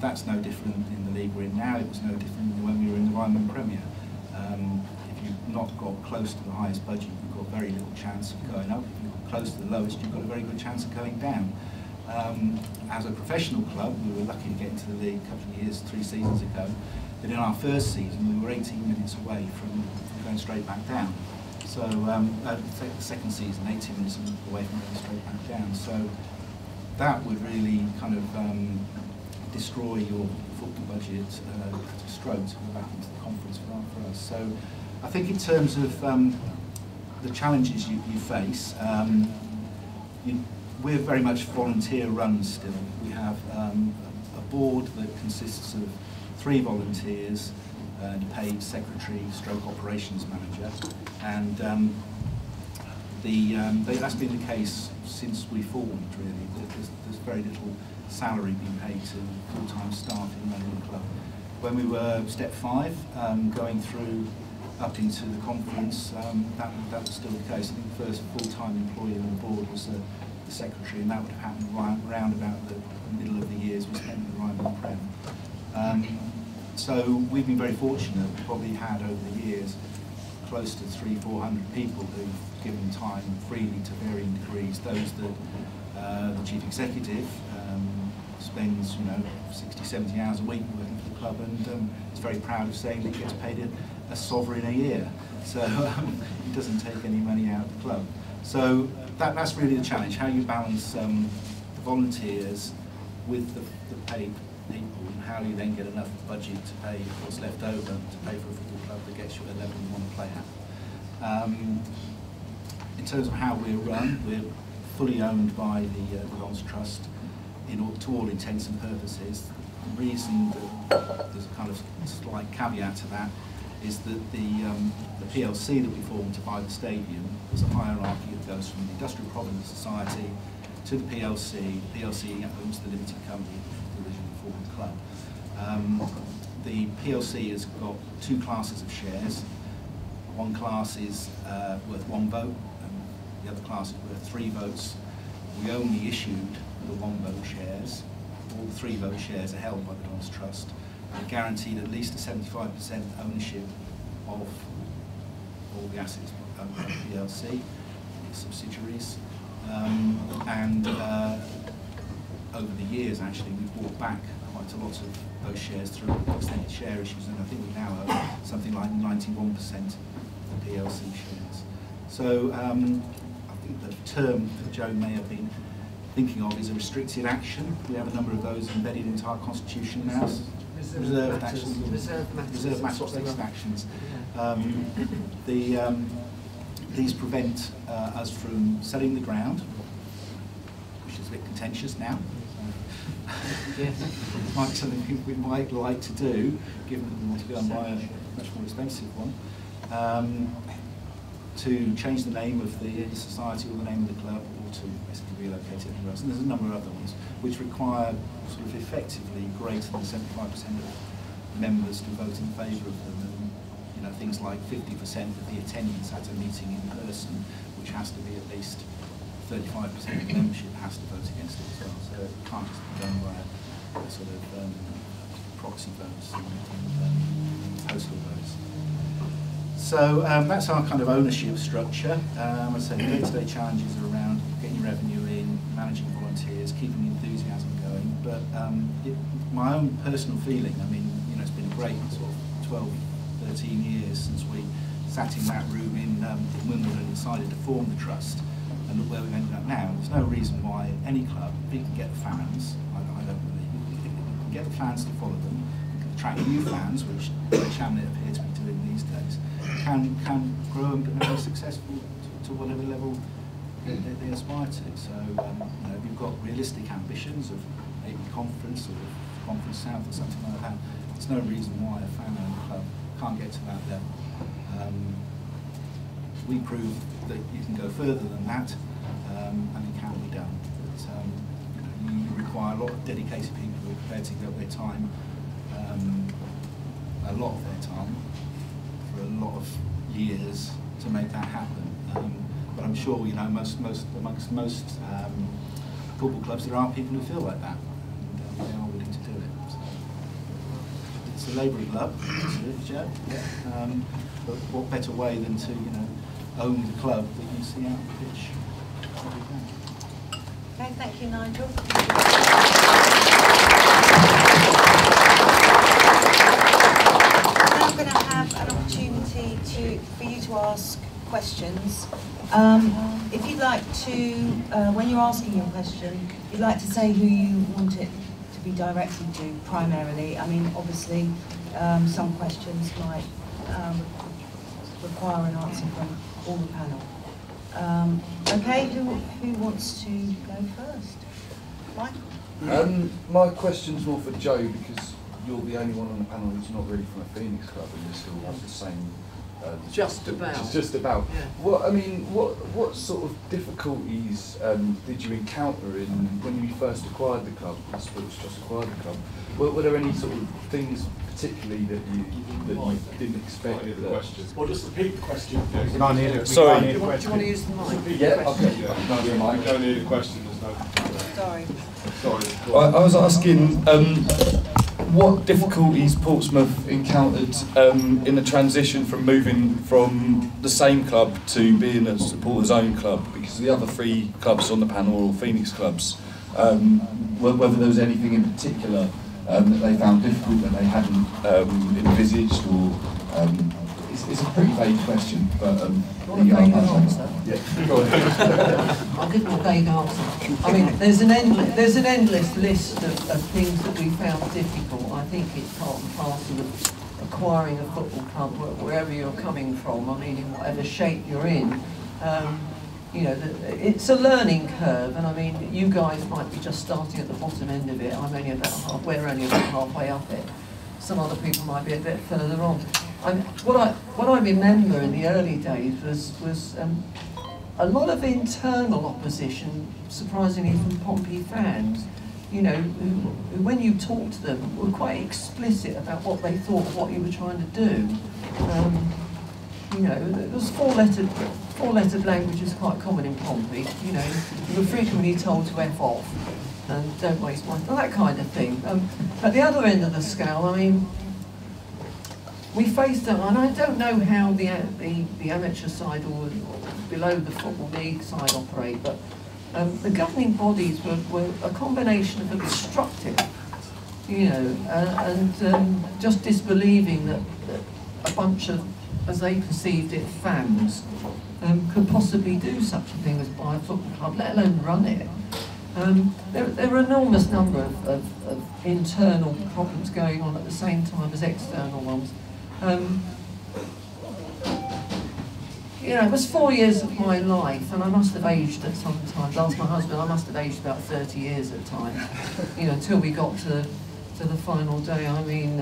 that's no different in the league we're in now. It was no different when we were in the Ryman Premier. If you've not got close to the highest budget, you've got very little chance of going up. If you've got close to the lowest, you've got a very good chance of going down. As a professional club, we were lucky to get into the league a couple of years, 3 seasons ago, but in our first season, we were 18 minutes away from going straight back down. So, the second season, 18 minutes away from going straight back down. So, that would really kind of destroy your football budget to stroke to go back into the conference for us. So I think in terms of the challenges you face, we're very much volunteer run still. We have a board that consists of 3 volunteers and a paid secretary / operations manager, and that's been the case since we formed, really. There's very little salary being paid to full-time staff in running the club. When we were step 5, going through up into the conference, that was still the case. I think the first full-time employee on the board was the secretary, and that would have happened right around about the middle of the years we spent in the Ryman Prem. So we've been very fortunate. We've probably had over the years close to 300-400 people who've given time freely to varying degrees. Those that the chief executive spends 60-70 hours a week working for the club, and is very proud of saying that he gets paid a sovereign a year. So he doesn't take any money out of the club. So that's really the challenge, how you balance the volunteers with the paid people, and how you then get enough budget to pay what's left over to pay for a football club that gets you at the level you want to play at. In terms of how we're run, we're fully owned by the Dons Trust to all intents and purposes. The reason that there's a kind of slight caveat to that is that the PLC that we formed to buy the stadium is a hierarchy that goes from the Industrial Property Society to the PLC. The PLC owns the limited company that originally formed the club. The PLC has got 2 classes of shares. One class is worth 1 vote, and the other class is worth 3 votes. We only issued the 1-vote shares. All the 3-vote shares are held by the Dons Trust. We're guaranteed at least a 75% ownership of all the assets owned by the PLC, its subsidiaries, and over the years, actually, we've bought back quite a lot of those shares through extended share issues, and I think we now own something like 91% of the PLC shares. So I think the term that Jo may have been thinking of is a restricted action. We have a number of those embedded into our constitution now. Reserved actions. Reserved matters actions. These prevent us from selling the ground, which is a bit contentious now. Yes. Might be something we might like to do, given that we want to go and buy a much more expensive one, to change the name of the society or the name of the club, or to basically relocate it anywhere else. And there's a number of other ones which require sort of effectively greater than 75% of members to vote in favour of them. And, you know, things like 50% of the attendance at a meeting in person, which has to be at least 35% of membership has to vote against it as well, so it can't just be done by a sort of proxy votes and postal votes. So that's our kind of ownership structure. As I said, the day-to-day challenges are around getting your revenue in, managing volunteers, keeping the enthusiasm going. But my own personal feeling, I mean, you know, it's been a great sort of 12, 13 years since we sat in that room in Wimbledon and decided to form the trust. Look where we've ended up now. There's no reason why any club, if you can get the fans, I don't believe it, if you can get the fans to follow them, you can attract new fans, which Hamlet appears to be doing these days, can grow and become successful to whatever level they aspire to. So you know, if you've got realistic ambitions of maybe conference or Conference South or something like that, there's no reason why a fan-owned club can't get to that level. We prove that you can go further than that, and it can be done. But, you require a lot of dedicated people who are prepared to give up their time, a lot of their time, for a lot of years to make that happen. But I'm sure, you know, amongst most football clubs, there are people who feel like that, and they are willing to do it. So. It's a labour of love, Joe. Yeah. But what better way than to, you know, own the club that you see out on the pitch every day. Okay, thank you, Nigel. Now I'm going to have an opportunity for you to ask questions. If you'd like to, when you're asking your question, you'd like to say who you want it to be directed to primarily. I mean, obviously, some questions might require an answer from all the panel. Okay, who wants to go first? Michael? My question's more for Jo, because you're the only one on the panel who's not really from a Phoenix club, and you still have the same... Just about. Yeah. Well, I mean, what sort of difficulties did you encounter in when you first acquired the club? Sports Trust acquired the club. Were there any sort of things particularly that you didn't expect? Or just repeat the question. Sorry. Do you want to use the mic? Yeah. Okay. Yeah. You don't need a question. There's no. Sorry. I was asking. What difficulties Portsmouth encountered in the transition from moving from the same club to being a supporters' own club? Because the other three clubs on the panel are all Phoenix clubs. Whether there was anything in particular that they found difficult that they hadn't envisaged, or it's a pretty vague question, but I'll give you a vague answer. I mean, there's an endless list of things that we found difficult. I think it's part and parcel of acquiring a football club, wherever you're coming from. I mean, in whatever shape you're in, you know, it's a learning curve. And I mean, you guys might be just starting at the bottom end of it. We're only about halfway up it. Some other people might be a bit further on. What I remember in the early days was a lot of internal opposition, surprisingly, from Pompey fans. You know, who, when you talked to them, were quite explicit about what they thought, what you were trying to do. You know, it was four-lettered language is quite common in Pompey. You know, you were frequently told to F off and don't waste my time, that kind of thing. At the other end of the scale, I mean, we faced them, and I don't know how the amateur side or below the football league side operate, but the governing bodies were a combination of obstructive, you know, and just disbelieving that a bunch of, as they perceived it, fans could possibly do such a thing as buy a football club, let alone run it. There are an enormous number of internal problems going on at the same time as external ones. you know, it was 4 years of my life, and I must have aged at some time. Last my husband, I must have aged about 30 years at a time, you know, until we got to the final day. I mean,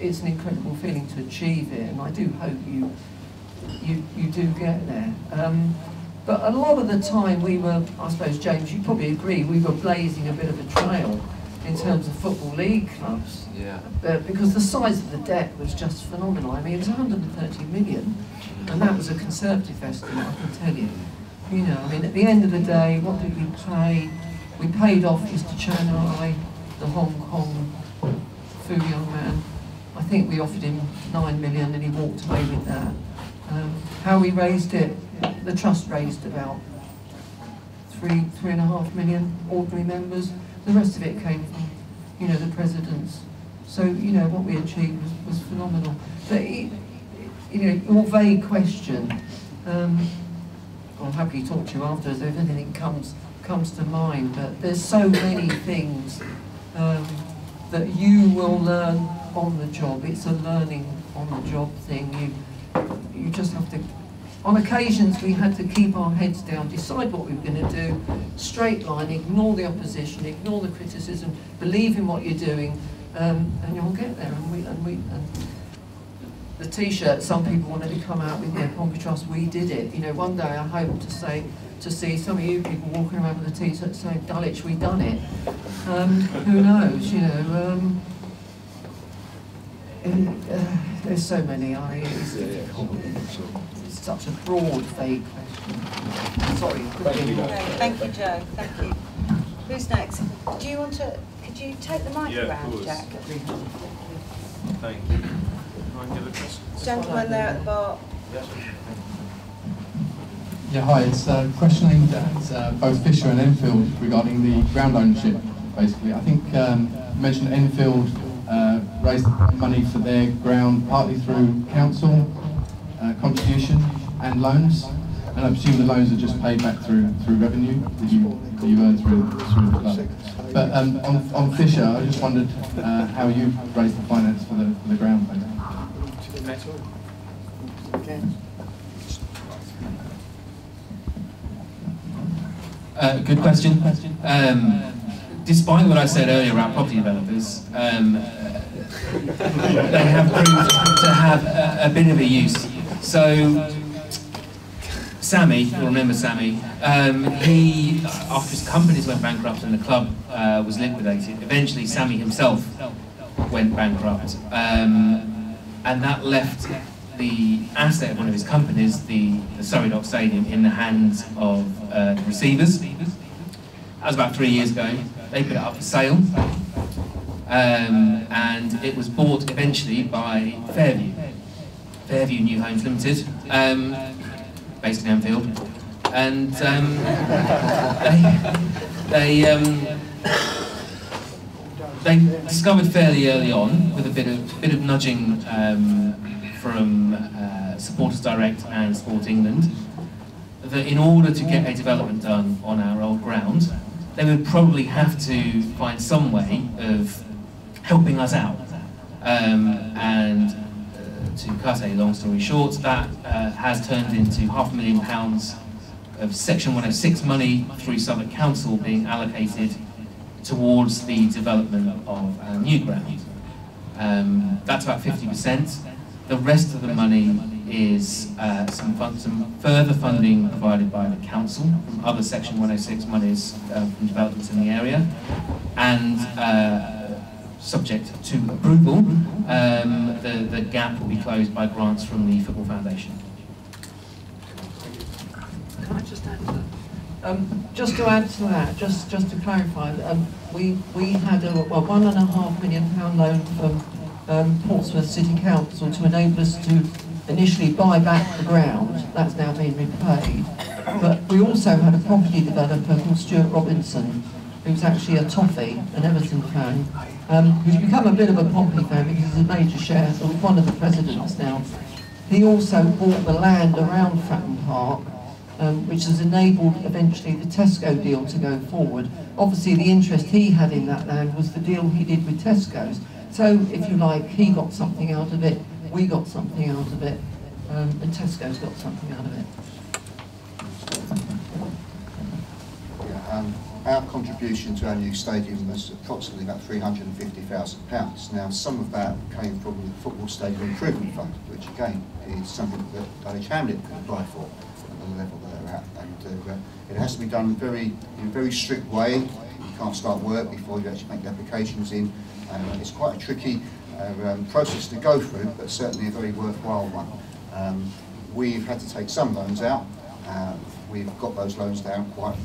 it's an incredible feeling to achieve it, and I do hope you do get there. But a lot of the time we were, I suppose, James, you probably agree, we were blazing a bit of a trail in terms of football league clubs. Yeah. Because the size of the debt was just phenomenal. I mean, it was 130 million, and that was a conservative estimate, I can tell you. You know, I mean, at the end of the day, what did we pay? We paid off Mr. Chan Rai, the Hong Kong Fu young man. I think we offered him 9 million, and he walked away with that. How we raised it, the trust raised about £3.5 million ordinary members. The rest of it came from, you know, the presidents. So, you know, what we achieved was phenomenal. But, you know, your vague question, I'm happy to talk to you afterwards if anything comes to mind, but there's so many things that you will learn on the job. It's a learning on the job thing. You just have to, on occasions we had to keep our heads down, decide what we were going to do, straight line, ignore the opposition, ignore the criticism, believe in what you're doing, and you'll get there. And the T-shirt some people wanted to come out with, yeah, Pompey Trust, we did it. You know, one day I hope to see some of you people walking around with a T-shirt saying, Dulwich, we done it. Who knows, you know. There's so many. I mean, it's such a broad, vague question. Sorry. Thank you, Jo. Thank you. Who's next? Do you want to? Could you take the mic around, Jack? Thank you. Any other questions? Gentleman there at the bar. Yeah. Hi. It's a question aimed at both Fisher and Enfield regarding the ground ownership. Basically, I think you mentioned Enfield. Raised money for their ground partly through council contribution and loans, and I presume the loans are just paid back through revenue that you earn through the club. But on Fisher, I just wondered how you raised the finance for the ground. Okay. Good question. Despite what I said earlier about property developers, they have proved to have a bit of a use. So, Sammy, you'll remember Sammy, he, after his companies went bankrupt and the club was liquidated, eventually Sammy himself went bankrupt. And that left the asset of one of his companies, the Surrey Docks Stadium, in the hands of the receivers. That was about 3 years ago. They put it up for sale, and it was bought eventually by Fairview New Homes Limited, based in Enfield, and they discovered fairly early on, with a bit of nudging from Supporters Direct and Sport England, that in order to get a development done on our old ground, they would probably have to find some way of helping us out. And to cut a long story short, that has turned into £500,000 of Section 106 money through Southwark Council being allocated towards the development of our new ground. That's about 50%. The rest of the money is some further funding provided by the council from other Section 106 monies from developments in the area, and subject to approval, the gap will be closed by grants from the Football Foundation. Can I just add to that? Just to add to that, just to clarify, we had a £1.5 million loan from Portsmouth City Council to enable us to initially buy back the ground. That's now been repaid. But we also had a property developer called Stuart Robinson, who's actually a toffee, an Everton fan, who's become a bit of a Pompey fan because he's a major shareholder, one of the presidents now. He also bought the land around Fratton Park, which has enabled eventually the Tesco deal to go forward. Obviously the interest he had in that land was the deal he did with Tesco's. So, if you like, he got something out of it, we got something out of it, and Tesco's got something out of it. Yeah, our contribution to our new stadium was approximately about £350,000. Now, some of that came from the Football Stadium Improvement Fund, which again is something that Dulwich Hamlet can apply for at the level that they're at. And it has to be done in a very strict way. You can't start work before you actually make the applications in. It's quite a tricky process to go through, but certainly a very worthwhile one. We've had to take some loans out. We've got those loans down quite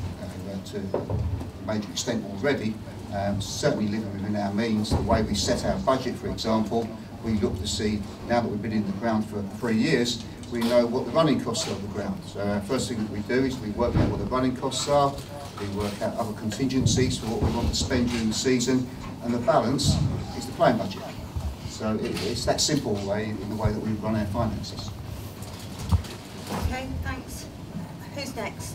to a major extent already, certainly living within our means. The way we set our budget, for example, we look to see, now that we've been in the ground for 3 years, we know what the running costs are of the ground. So our first thing that we do is we work out what the running costs are, we work out other contingencies for what we want to spend during the season, and the balance is the playing budget. So it's that simple way in the way that we run our finances. Okay, thanks. Who's next?